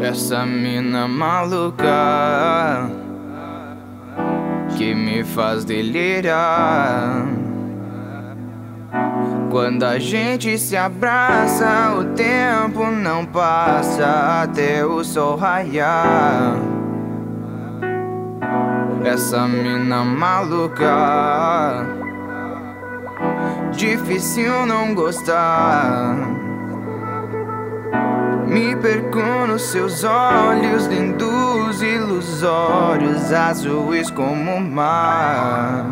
Essa mina maluca que me faz delirar. Quando a gente se abraça, o tempo não passa até o sol raiar. Essa mina maluca, difícil não gostar. Me perco nos seus olhos lindos, ilusórios, azuis como o mar.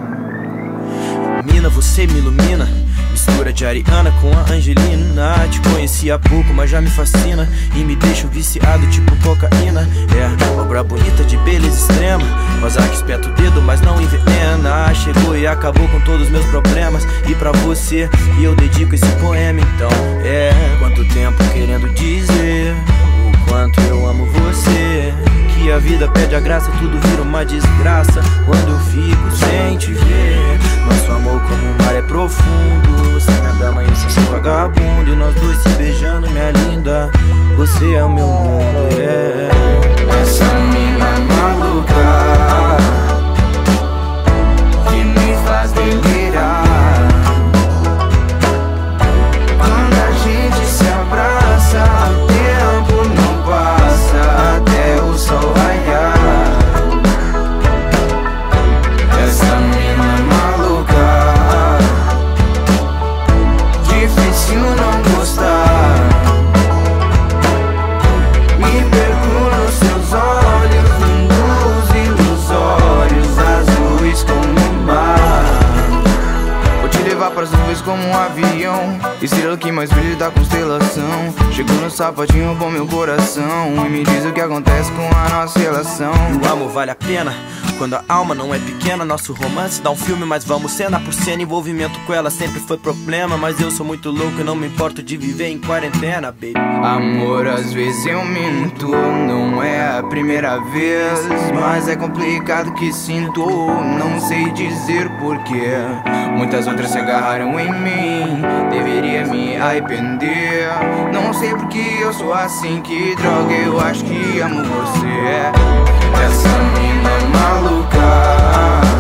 Mina, você me ilumina, mistura de Ariana com a Angelina. Te conheci há pouco, mas já me fascina e me deixa viciado tipo cocaína. É, obra bonita de beleza extrema, Prozac espeta o dedo, mas não envenena. Chegou e acabou com todos os meus problemas, e pra você e eu dedico esse poema. Então, é, quanto tempo querendo dizer o quanto eu amo você, que a vida perde a graça, tudo vira uma desgraça quando eu fico sem te ver. Nosso amor como o mar é profundo, sem nada amanhã eu sou vagabundo, e nós dois se beijando, minha linda, você é o meu mundo, é. Essa mina maluca que me faz delirar. Quando a gente se abraça, o tempo não passa até o sol raiar. Essa mina maluca, difícil não gostar. Me perco nos seus olhos lindos, ilusórios, azuis como o mar. Vou te levar para as nuvens como um avião, estrela que mais brilha da constelação. Chegou no sapatinho com meu coração e me diz o que acontece com a nossa relação. O amor vale a pena quando a alma não é pequena. Nosso romance dá um filme, mas vamos cena por cena. Envolvimento com ela sempre foi problema, mas eu sou muito louco e não me importo de viver em quarentena, baby. Amor, às vezes eu minto, não é a primeira vez, mas é complicado que sinto, não sei dizer porquê. Muitas outras se agarraram em mim, deveria me arrepender. Não sei porque eu sou assim, que droga, eu acho que amo você. Essa mina maluca